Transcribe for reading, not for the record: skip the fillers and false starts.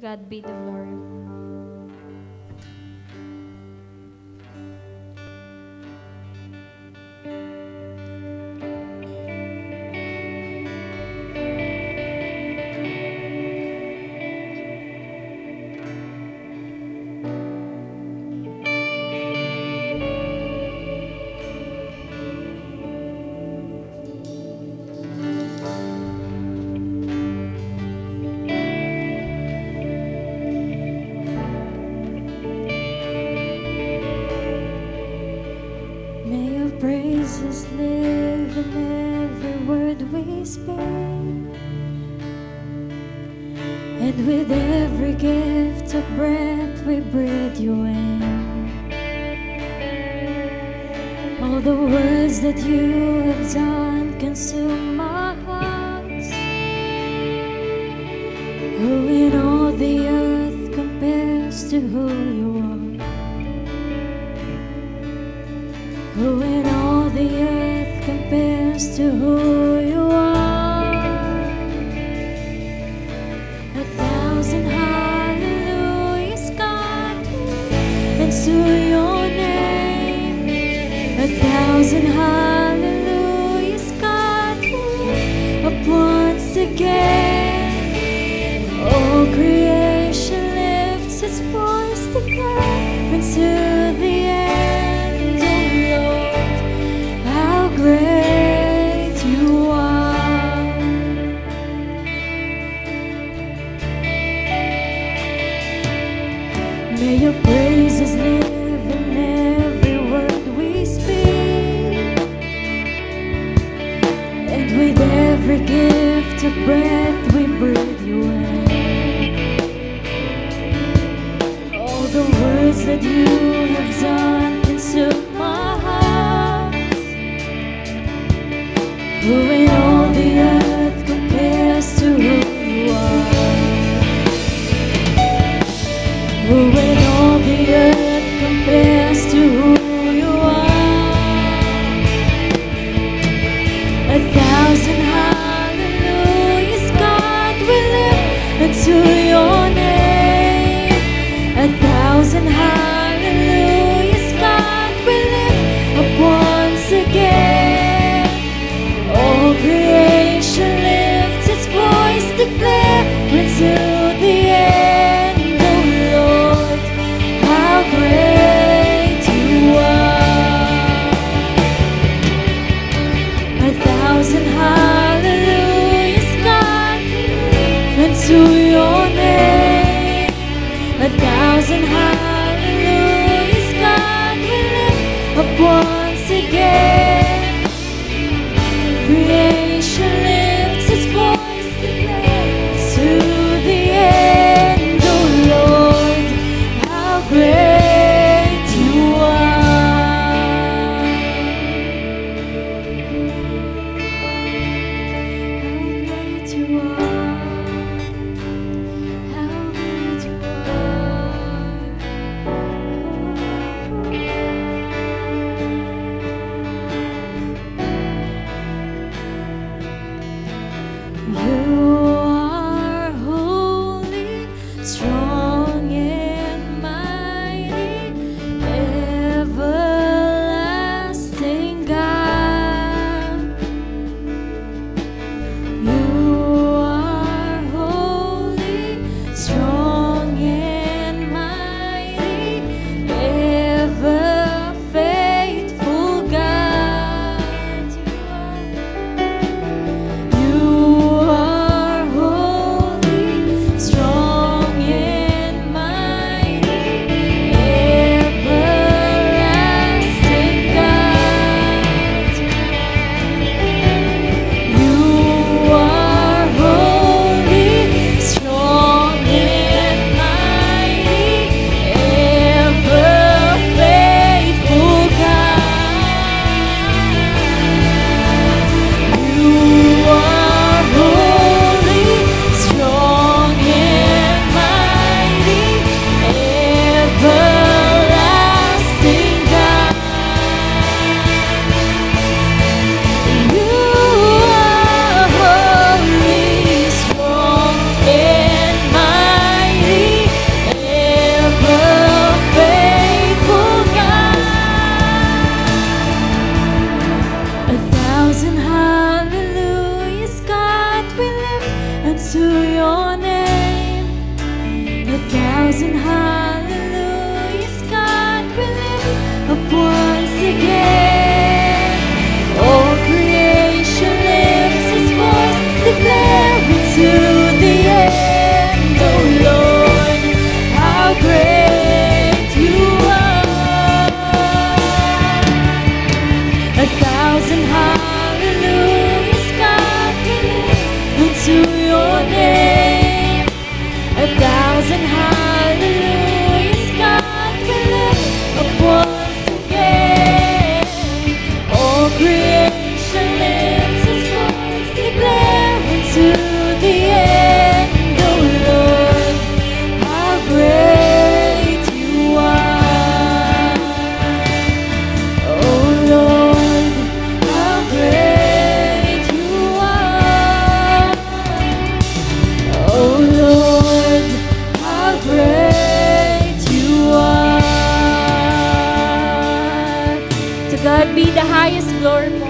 God be the Lord. Yeah. thousand hallelujahs, God will lift up once again. All creation lifts its voice, declaring to the end, O Lord, how great you are. O Lord, how great you are. O Lord, be the highest glory.